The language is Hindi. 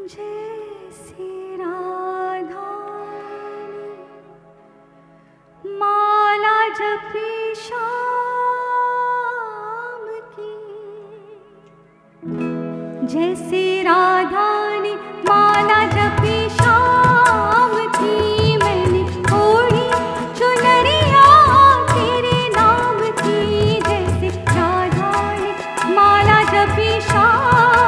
जैसे राधा ने माला जपी शाम की, मैंने ओढ़ी चुनरिया तेरे नाम की। जैसे राधा ने माला जपी शाम